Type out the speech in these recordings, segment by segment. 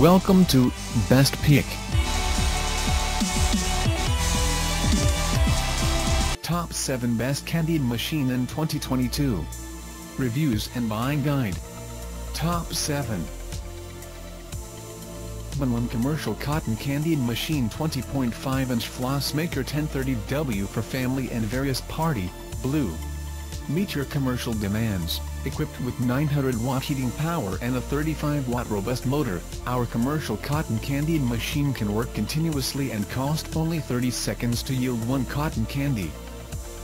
Welcome to Best Pick. Top 7 Best Candied Machine in 2022. Reviews and Buying Guide. Top 7. VBENLEM Commercial Cotton Candied Machine 20.5-inch Floss Maker 1030W for Family and Various Party, Blue. Meet your commercial demands. Equipped with 900-watt heating power and a 35-watt robust motor, our commercial cotton candy machine can work continuously and cost only 30 seconds to yield one cotton candy.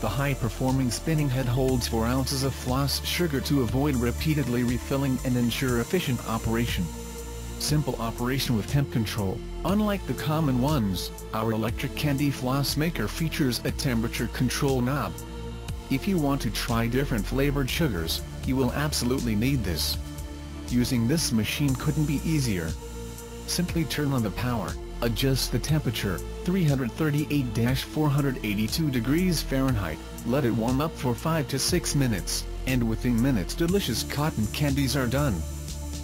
The high-performing spinning head holds 4 ounces of floss sugar to avoid repeatedly refilling and ensure efficient operation. Simple operation with temp control. Unlike the common ones, our electric candy floss maker features a temperature control knob. If you want to try different flavored sugars, you will absolutely need this. Using this machine couldn't be easier. Simply turn on the power, adjust the temperature, 338-482 degrees Fahrenheit, let it warm up for 5 to 6 minutes, and within minutes delicious cotton candies are done.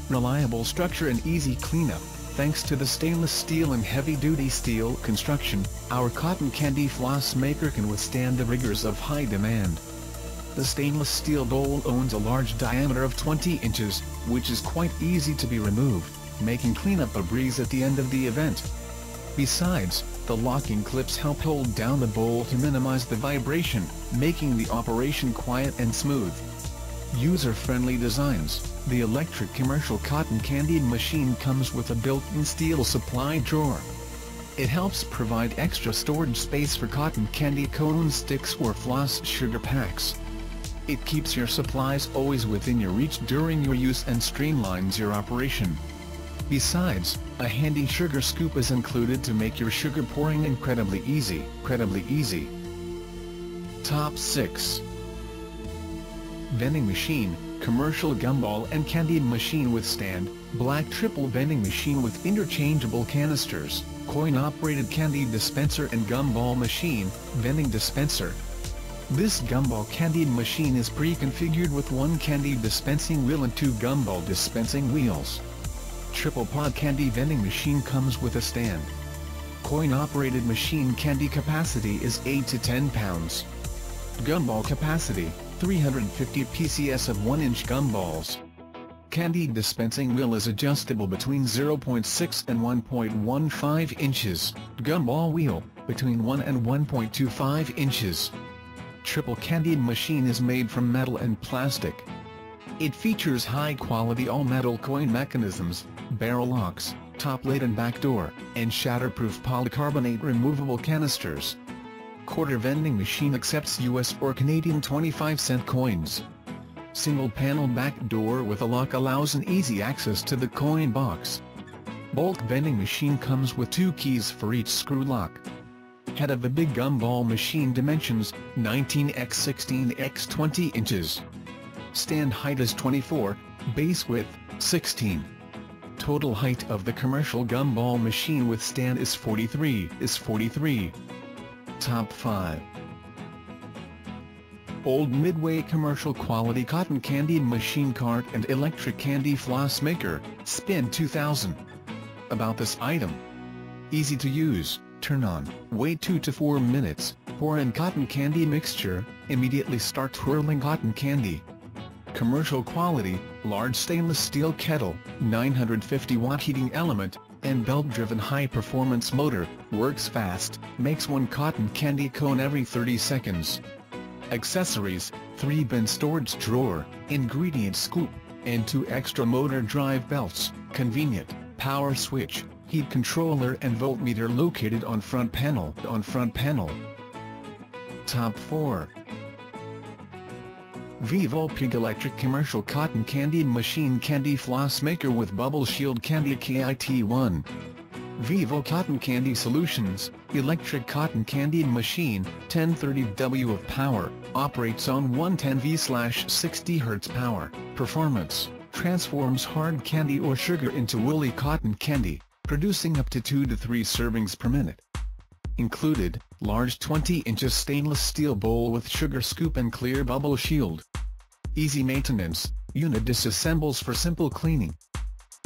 Reliable structure and easy cleanup. Thanks to the stainless steel and heavy-duty steel construction, our cotton candy floss maker can withstand the rigors of high demand. The stainless steel bowl owns a large diameter of 20 inches, which is quite easy to be removed, making cleanup a breeze at the end of the event. Besides, the locking clips help hold down the bowl to minimize the vibration, making the operation quiet and smooth. User-friendly designs. The electric commercial cotton candy machine comes with a built-in steel supply drawer. It helps provide extra storage space for cotton candy cone sticks or floss sugar packs. It keeps your supplies always within your reach during your use and streamlines your operation. Besides, a handy sugar scoop is included to make your sugar pouring incredibly easy. Top 6. Vending Machine, Commercial Gumball and Candy Machine with Stand, Black Triple Vending Machine with Interchangeable Canisters, Coin-Operated Candy Dispenser and Gumball Machine, Vending Dispenser. This gumball candy machine is pre-configured with 1 candy dispensing wheel and 2 gumball dispensing wheels. Triple Pod Candy Vending Machine comes with a stand. Coin-Operated Machine candy capacity is 8 to 10 pounds. Gumball capacity, 350 pcs of 1-inch gumballs. Candy dispensing wheel is adjustable between 0.6 and 1.15 inches, gumball wheel, between 1 and 1.25 inches. Triple candied machine is made from metal and plastic. It features high-quality all-metal coin mechanisms, barrel locks, top lid and back door, and shatterproof polycarbonate removable canisters. Quarter vending machine accepts US or Canadian 25-cent coins. Single panel back door with a lock allows an easy access to the coin box. Bulk vending machine comes with 2 keys for each screw lock. Head of the big gumball machine dimensions, 19x16x20 inches. Stand height is 24, base width, 16. Total height of the commercial gumball machine with stand is 43. Top 5. Old Midway Commercial Quality Cotton Candy Machine Cart and Electric Candy Floss Maker, Spin 2000. About this item. Easy to use, turn on, wait 2 to 4 minutes, pour in cotton candy mixture, immediately start twirling cotton candy. Commercial quality, large stainless steel kettle, 950-watt heating element, and belt-driven high-performance motor, works fast, makes 1 cotton candy cone every 30 seconds. Accessories, 3-bin storage drawer, ingredient scoop, and 2 extra motor drive belts, convenient, power switch, heat controller and voltmeter located on front panel. Top 4. Vivo Pig Electric Commercial Cotton Candy Machine Candy Floss Maker with Bubble Shield Candy KIT1. Vivo Cotton Candy Solutions, Electric Cotton Candy Machine, 1030W of power, operates on 110V/60 Hz power. Performance, transforms hard candy or sugar into woolly cotton candy, producing up to 2 to 3 servings per minute. Included, large 20-inch stainless steel bowl with sugar scoop and clear bubble shield. Easy maintenance, unit disassembles for simple cleaning.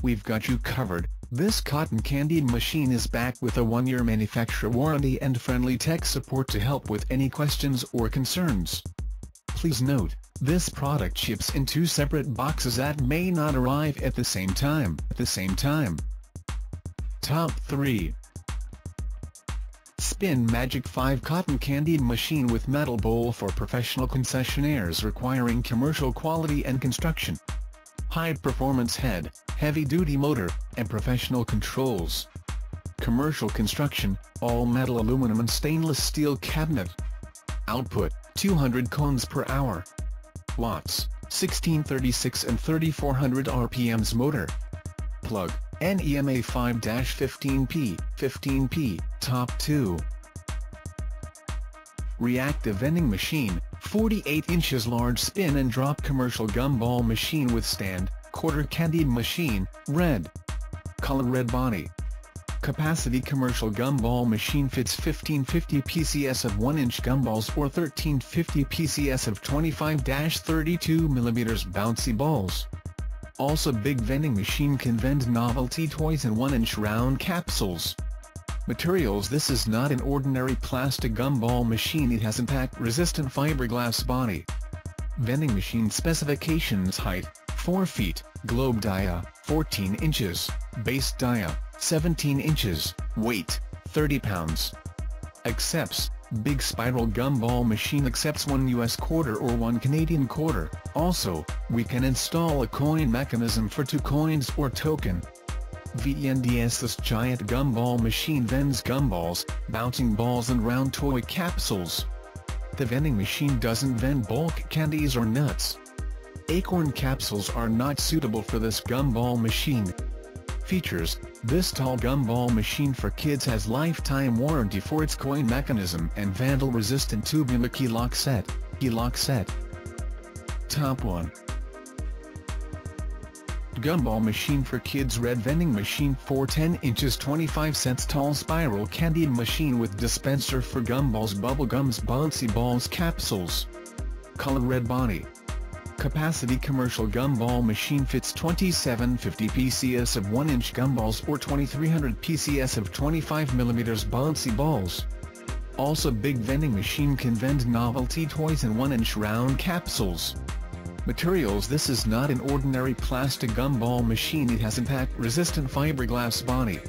We've got you covered, This cotton candy machine is back with a 1-year manufacturer warranty and friendly tech support to help with any questions or concerns. Please note, this product ships in 2 separate boxes that may not arrive at the same time. Top 3. Spin Magic 5 Cotton Candy Machine with Metal Bowl for professional concessionaires requiring commercial quality and construction. High-performance head, heavy-duty motor, and professional controls. Commercial construction, all-metal aluminum and stainless steel cabinet. Output, 200 cones per hour. Watts, 1636 and 3400 RPMs motor. Plug, NEMA 5-15P, 15P, Top 2. Reactive vending machine, 48 inches large spin and drop commercial gumball machine with stand, quarter candy machine, red. Color red body. Capacity commercial gumball machine fits 1550 PCS of 1-inch gumballs or 1350 PCS of 25-32 mm bouncy balls. Also, big vending machine can vend novelty toys in 1-inch round capsules. Materials: this is not an ordinary plastic gumball machine, it has impact-resistant fiberglass body. Vending machine specifications: height, 4 feet, globe dia, 14 inches, base dia, 17 inches, weight, 30 pounds. Accepts, big spiral gumball machine accepts 1 US quarter or 1 Canadian quarter, also, we can install a coin mechanism for 2 coins or token. VENDS this giant gumball machine vends gumballs, bouncing balls and round toy capsules. The vending machine doesn't vend bulk candies or nuts. Acorn capsules are not suitable for this gumball machine. Features: this tall gumball machine for kids has lifetime warranty for its coin mechanism and vandal-resistant tubular key lock set, Top 1. Gumball machine for kids red vending machine 410 inches 25 cents tall spiral candy machine with dispenser for gumballs, bubblegums, bouncy balls, capsules. Color red body. Capacity commercial gumball machine fits 2750 PCS of 1-inch gumballs or 2300 PCS of 25 mm bouncy balls. Also, big vending machine can vend novelty toys in 1-inch round capsules. Materials: this is not an ordinary plastic gumball machine, it has impact-resistant fiberglass body.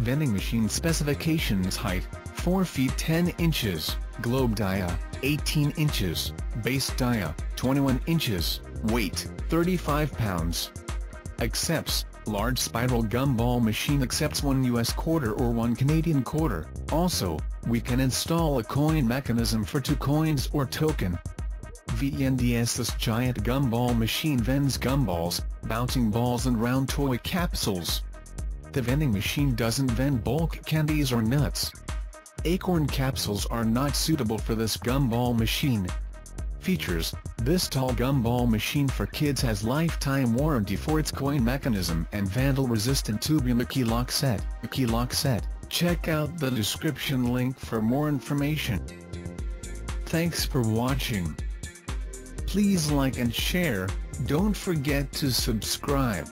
Vending machine specifications: height, 4 feet 10 inches, globe dia, 18 inches, base dia, 21 inches, weight, 35 pounds. Accepts, large spiral gumball machine accepts 1 US quarter or 1 Canadian quarter, also, we can install a coin mechanism for 2 coins or token. VENDS this giant gumball machine vends gumballs, bouncing balls and round toy capsules. The vending machine doesn't vend bulk candies or nuts. Acorn capsules are not suitable for this gumball machine. Features: this tall gumball machine for kids has lifetime warranty for its coin mechanism and vandal-resistant tubular key lock set, Check out the description link for more information. Thanks for watching. Please like and share, don't forget to subscribe.